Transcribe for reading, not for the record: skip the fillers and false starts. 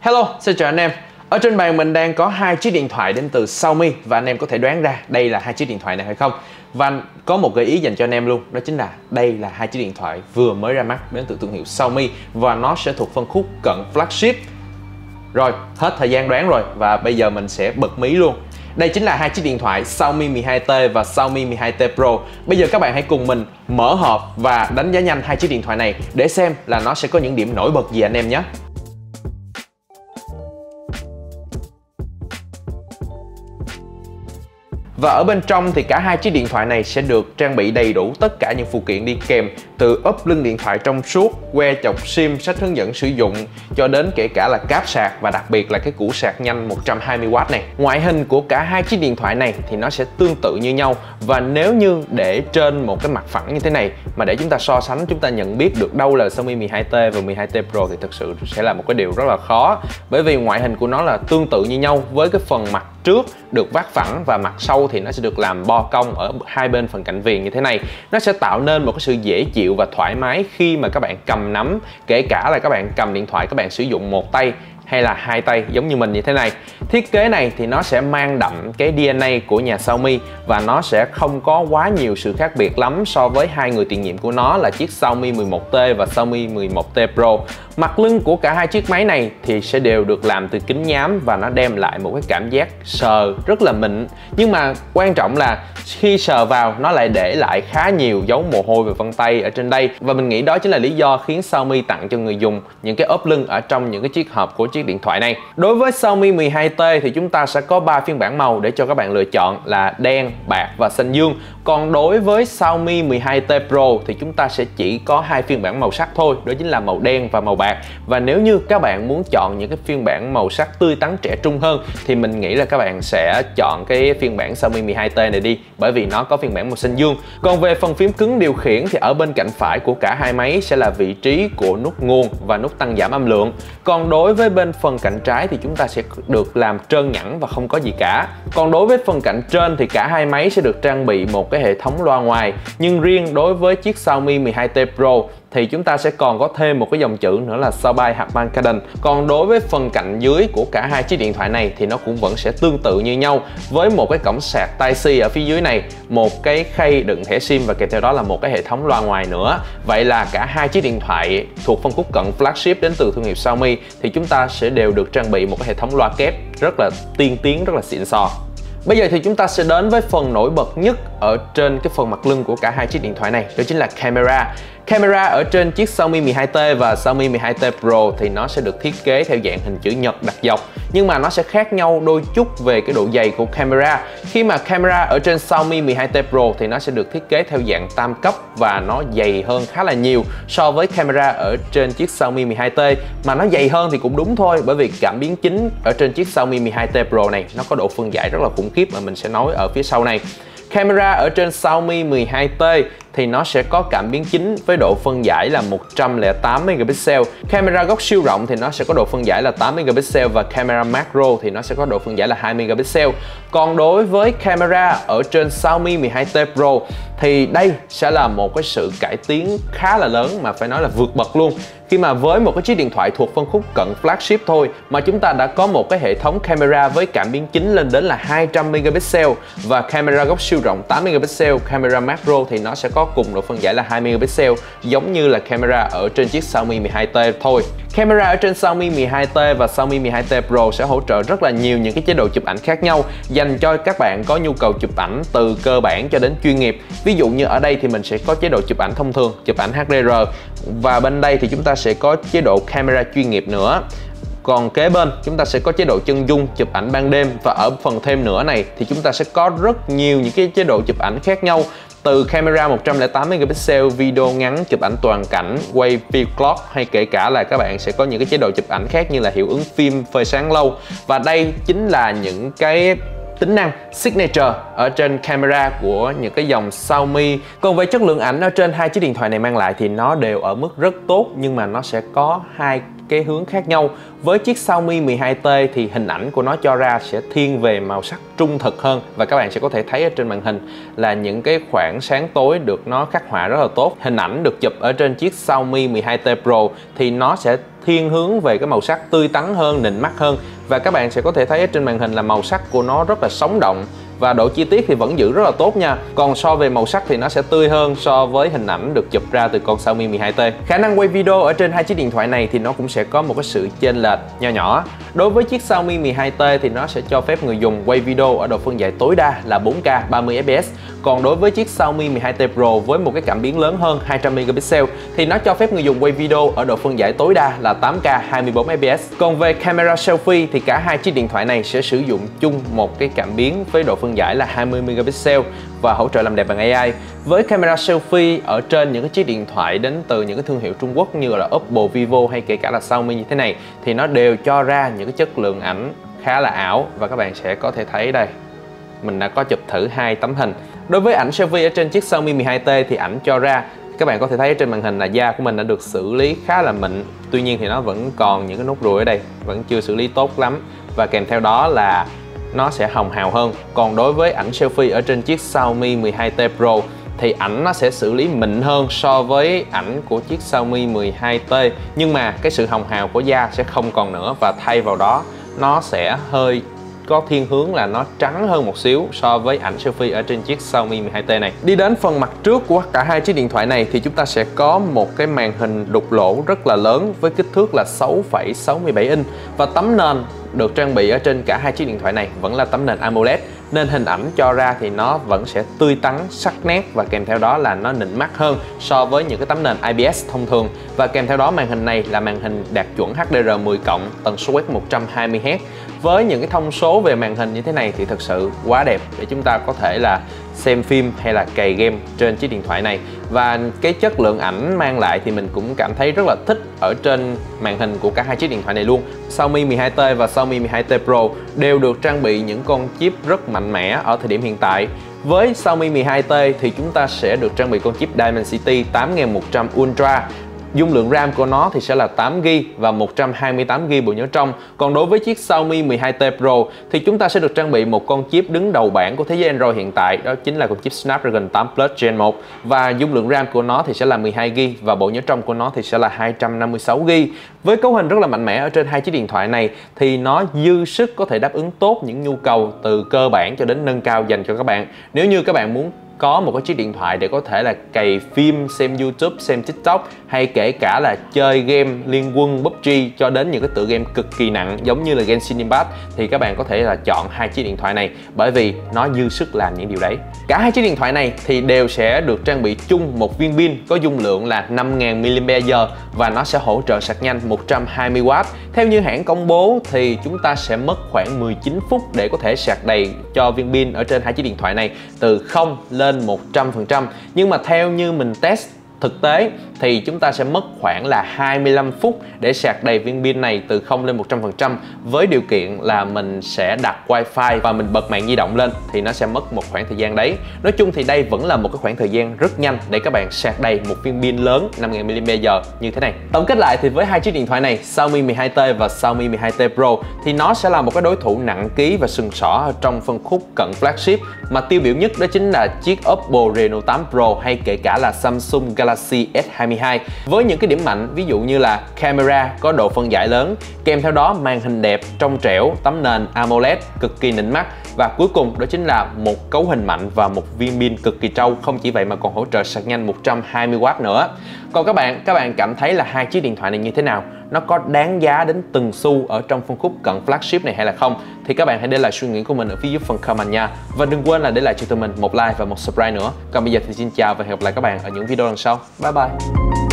Hello, xin chào anh em. Ở trên bàn mình đang có hai chiếc điện thoại đến từ Xiaomi và anh em có thể đoán ra đây là hai chiếc điện thoại này hay không. Và có một gợi ý dành cho anh em luôn, đó chính là đây là hai chiếc điện thoại vừa mới ra mắt đến từ thương hiệu Xiaomi và nó sẽ thuộc phân khúc cận flagship. Rồi, hết thời gian đoán rồi và bây giờ mình sẽ bật mí luôn. Đây chính là hai chiếc điện thoại Xiaomi 12T và Xiaomi 12T Pro. Bây giờ các bạn hãy cùng mình mở hộp và đánh giá nhanh hai chiếc điện thoại này để xem là nó sẽ có những điểm nổi bật gì anh em nhé. Và ở bên trong thì cả hai chiếc điện thoại này sẽ được trang bị đầy đủ tất cả những phụ kiện đi kèm, từ ốp lưng điện thoại trong suốt, que chọc sim, sách hướng dẫn sử dụng cho đến kể cả là cáp sạc và đặc biệt là cái củ sạc nhanh 120W này. Ngoại hình của cả hai chiếc điện thoại này thì nó sẽ tương tự như nhau, và nếu như để trên một cái mặt phẳng như thế này mà để chúng ta so sánh, chúng ta nhận biết được đâu là Xiaomi 12T và 12T Pro thì thực sự sẽ là một cái điều rất là khó, bởi vì ngoại hình của nó là tương tự như nhau với cái phần mặt trước được vát phẳng và mặt sau thì nó sẽ được làm bo cong ở hai bên phần cạnh viền như thế này. Nó sẽ tạo nên một cái sự dễ chịu và thoải mái khi mà các bạn cầm nắm, kể cả là các bạn cầm điện thoại các bạn sử dụng một tay hay là hai tay giống như mình như thế này. Thiết kế này thì nó sẽ mang đậm cái DNA của nhà Xiaomi và nó sẽ không có quá nhiều sự khác biệt lắm so với hai người tiền nhiệm của nó là chiếc Xiaomi 11T và Xiaomi 11T Pro. Mặt lưng của cả hai chiếc máy này thì sẽ đều được làm từ kính nhám và nó đem lại một cái cảm giác sờ rất là mịn, nhưng mà quan trọng là khi sờ vào nó lại để lại khá nhiều dấu mồ hôi về vân tay ở trên đây, và mình nghĩ đó chính là lý do khiến Xiaomi tặng cho người dùng những cái ốp lưng ở trong những cái chiếc hộp của chiếc điện thoại này. Đối với Xiaomi 12T thì chúng ta sẽ có 3 phiên bản màu để cho các bạn lựa chọn là đen, bạc và xanh dương. Còn đối với Xiaomi 12T Pro thì chúng ta sẽ chỉ có 2 phiên bản màu sắc thôi, đó chính là màu đen và màu bạc. Và nếu như các bạn muốn chọn những cái phiên bản màu sắc tươi tắn trẻ trung hơn thì mình nghĩ là các bạn sẽ chọn cái phiên bản Xiaomi 12T này đi, bởi vì nó có phiên bản màu xanh dương. Còn về phần phím cứng điều khiển thì ở bên cạnh phải của cả hai máy sẽ là vị trí của nút nguồn và nút tăng giảm âm lượng. Còn đối với bên phần cạnh trái thì chúng ta sẽ được làm trơn nhẵn và không có gì cả. Còn đối với phần cạnh trên thì cả hai máy sẽ được trang bị một cái hệ thống loa ngoài, nhưng riêng đối với chiếc Xiaomi 12T Pro thì chúng ta sẽ còn có thêm một cái dòng chữ nữa là Xiaomi Harman Kardon. Còn đối với phần cạnh dưới của cả hai chiếc điện thoại này thì nó cũng vẫn sẽ tương tự như nhau, với một cái cổng sạc Type-C ở phía dưới này, một cái khay đựng thẻ SIM và kèm theo đó là một cái hệ thống loa ngoài nữa. Vậy là cả hai chiếc điện thoại thuộc phân khúc cận flagship đến từ thương hiệu Xiaomi thì chúng ta sẽ đều được trang bị một cái hệ thống loa kép rất là tiên tiến, rất là xịn sò. Bây giờ thì chúng ta sẽ đến với phần nổi bật nhất ở trên cái phần mặt lưng của cả hai chiếc điện thoại này, đó chính là camera. Camera ở trên chiếc Xiaomi 12T và Xiaomi 12T Pro thì nó sẽ được thiết kế theo dạng hình chữ nhật đặt dọc, nhưng mà nó sẽ khác nhau đôi chút về cái độ dày của camera. Khi mà camera ở trên Xiaomi 12T Pro thì nó sẽ được thiết kế theo dạng tam cấp và nó dày hơn khá là nhiều so với camera ở trên chiếc Xiaomi 12T. Mà nó dày hơn thì cũng đúng thôi, bởi vì cảm biến chính ở trên chiếc Xiaomi 12T Pro này nó có độ phân giải rất là khủng khiếp mà mình sẽ nói ở phía sau này. Camera ở trên Xiaomi 12T thì nó sẽ có cảm biến chính với độ phân giải là 108 megapixel. Camera góc siêu rộng thì nó sẽ có độ phân giải là 8 megapixel, và camera macro thì nó sẽ có độ phân giải là 2 megapixel. Còn đối với camera ở trên Xiaomi 12T Pro thì đây sẽ là một cái sự cải tiến khá là lớn mà phải nói là vượt bậc luôn, khi mà với một cái chiếc điện thoại thuộc phân khúc cận flagship thôi mà chúng ta đã có một cái hệ thống camera với cảm biến chính lên đến là 200 megapixel và camera góc siêu rộng 8 megapixel, camera macro thì nó sẽ có cùng độ phân giải là 2 megapixel giống như là camera ở trên chiếc Xiaomi 12T thôi. Camera ở trên Xiaomi 12T và Xiaomi 12T Pro sẽ hỗ trợ rất là nhiều những cái chế độ chụp ảnh khác nhau dành cho các bạn có nhu cầu chụp ảnh từ cơ bản cho đến chuyên nghiệp. Ví dụ như ở đây thì mình sẽ có chế độ chụp ảnh thông thường, chụp ảnh HDR, và bên đây thì chúng ta sẽ có chế độ camera chuyên nghiệp nữa. Còn kế bên chúng ta sẽ có chế độ chân dung, chụp ảnh ban đêm, và ở phần thêm nữa này thì chúng ta sẽ có rất nhiều những cái chế độ chụp ảnh khác nhau, từ camera 108 megapixel, video ngắn, chụp ảnh toàn cảnh, quay view clock, hay kể cả là các bạn sẽ có những cái chế độ chụp ảnh khác như là hiệu ứng phim, phơi sáng lâu. Và đây chính là những cái tính năng signature ở trên camera của những cái dòng Xiaomi. Còn về chất lượng ảnh ở trên hai chiếc điện thoại này mang lại thì nó đều ở mức rất tốt, nhưng mà nó sẽ có hai cái hướng khác nhau. Với chiếc Xiaomi 12T thì hình ảnh của nó cho ra sẽ thiên về màu sắc trung thực hơn, và các bạn sẽ có thể thấy ở trên màn hình là những cái khoảng sáng tối được nó khắc họa rất là tốt. Hình ảnh được chụp ở trên chiếc Xiaomi 12T Pro thì nó sẽ thiên hướng về cái màu sắc tươi tắn hơn, nịnh mắt hơn. Và các bạn sẽ có thể thấy trên màn hình là màu sắc của nó rất là sống động và độ chi tiết thì vẫn giữ rất là tốt nha. Còn so về màu sắc thì nó sẽ tươi hơn so với hình ảnh được chụp ra từ con Xiaomi 12T. Khả năng quay video ở trên hai chiếc điện thoại này thì nó cũng sẽ có một cái sự chênh lệch nho nhỏ. Đối với chiếc Xiaomi 12T thì nó sẽ cho phép người dùng quay video ở độ phân giải tối đa là 4K 30fps. Còn đối với chiếc Xiaomi 12T Pro với một cái cảm biến lớn hơn 200 megapixel thì nó cho phép người dùng quay video ở độ phân giải tối đa là 8K 24fps. Còn về camera selfie thì cả hai chiếc điện thoại này sẽ sử dụng chung một cái cảm biến với độ phân giải là 20 megapixel và hỗ trợ làm đẹp bằng AI. Với camera selfie ở trên những cái chiếc điện thoại đến từ những cái thương hiệu Trung Quốc như là Oppo, Vivo hay kể cả là Xiaomi như thế này thì nó đều cho ra những cái chất lượng ảnh khá là ảo, và các bạn sẽ có thể thấy đây, mình đã có chụp thử 2 tấm hình. Đối với ảnh selfie ở trên chiếc Xiaomi 12T thì ảnh cho ra, các bạn có thể thấy trên màn hình là da của mình đã được xử lý khá là mịn. Tuy nhiên thì nó vẫn còn những cái nốt ruồi ở đây, vẫn chưa xử lý tốt lắm, và kèm theo đó là nó sẽ hồng hào hơn. Còn đối với ảnh selfie ở trên chiếc Xiaomi 12T Pro thì ảnh nó sẽ xử lý mịn hơn so với ảnh của chiếc Xiaomi 12T, nhưng mà cái sự hồng hào của da sẽ không còn nữa, và thay vào đó nó sẽ hơi có thiên hướng là nó trắng hơn một xíu so với ảnh selfie ở trên chiếc Xiaomi 12T này. Đi đến phần mặt trước của cả hai chiếc điện thoại này thì chúng ta sẽ có một cái màn hình đục lỗ rất là lớn với kích thước là 6,67 inch, và tấm nền được trang bị ở trên cả hai chiếc điện thoại này vẫn là tấm nền AMOLED, nên hình ảnh cho ra thì nó vẫn sẽ tươi tắn, sắc nét, và kèm theo đó là nó nịnh mắt hơn so với những cái tấm nền IPS thông thường. Và kèm theo đó màn hình này là màn hình đạt chuẩn HDR10+, tần số quét 120Hz. Với những cái thông số về màn hình như thế này thì thật sự quá đẹp để chúng ta có thể là xem phim hay là cày game trên chiếc điện thoại này. Và cái chất lượng ảnh mang lại thì mình cũng cảm thấy rất là thích ở trên màn hình của cả hai chiếc điện thoại này luôn. Xiaomi 12T và Xiaomi 12T Pro đều được trang bị những con chip rất mạnh mẽ ở thời điểm hiện tại. Với Xiaomi 12T thì chúng ta sẽ được trang bị con chip Dimensity 8100 Ultra. Dung lượng RAM của nó thì sẽ là 8GB và 128GB bộ nhớ trong. Còn đối với chiếc Xiaomi 12T Pro thì chúng ta sẽ được trang bị một con chip đứng đầu bảng của thế giới Android hiện tại, đó chính là con chip Snapdragon 8 Plus Gen 1, và dung lượng RAM của nó thì sẽ là 12GB và bộ nhớ trong của nó thì sẽ là 256GB. Với cấu hình rất là mạnh mẽ ở trên hai chiếc điện thoại này thì nó dư sức có thể đáp ứng tốt những nhu cầu từ cơ bản cho đến nâng cao dành cho các bạn. Nếu như các bạn muốn có một cái chiếc điện thoại để có thể là cày phim, xem YouTube, xem TikTok hay kể cả là chơi game liên quân PUBG cho đến những cái tựa game cực kỳ nặng giống như là Genshin Impact thì các bạn có thể là chọn hai chiếc điện thoại này, bởi vì nó dư sức làm những điều đấy. Cả hai chiếc điện thoại này thì đều sẽ được trang bị chung một viên pin có dung lượng là 5000 mAh và nó sẽ hỗ trợ sạc nhanh 120W. Theo như hãng công bố thì chúng ta sẽ mất khoảng 19 phút để có thể sạc đầy cho viên pin ở trên hai chiếc điện thoại này, từ 0 lên 100%. Nhưng mà theo như mình test thực tế thì chúng ta sẽ mất khoảng là 25 phút để sạc đầy viên pin này từ 0 lên 100%, với điều kiện là mình sẽ đặt wifi và mình bật mạng di động lên thì nó sẽ mất một khoảng thời gian đấy. Nói chung thì đây vẫn là một cái khoảng thời gian rất nhanh để các bạn sạc đầy một viên pin lớn 5000 mAh như thế này. Tổng kết lại thì với hai chiếc điện thoại này, Xiaomi 12T và Xiaomi 12T Pro thì nó sẽ là một cái đối thủ nặng ký và sừng sỏ trong phân khúc cận flagship, mà tiêu biểu nhất đó chính là chiếc Oppo Reno 8 Pro hay kể cả là Samsung Galaxy S22, với những cái điểm mạnh ví dụ như là camera có độ phân giải lớn, kèm theo đó màn hình đẹp trong trẻo, tấm nền AMOLED cực kỳ nịnh mắt, và cuối cùng đó chính là một cấu hình mạnh và một viên pin cực kỳ trâu. Không chỉ vậy mà còn hỗ trợ sạc nhanh 120W nữa. Còn các bạn cảm thấy là hai chiếc điện thoại này như thế nào? Nó có đáng giá đến từng xu ở trong phân khúc cận flagship này hay là không? Thì các bạn hãy để lại suy nghĩ của mình ở phía dưới phần comment nha. Và đừng quên là để lại cho tụi mình một like và một subscribe nữa. Còn bây giờ thì xin chào và hẹn gặp lại các bạn ở những video lần sau. Bye bye!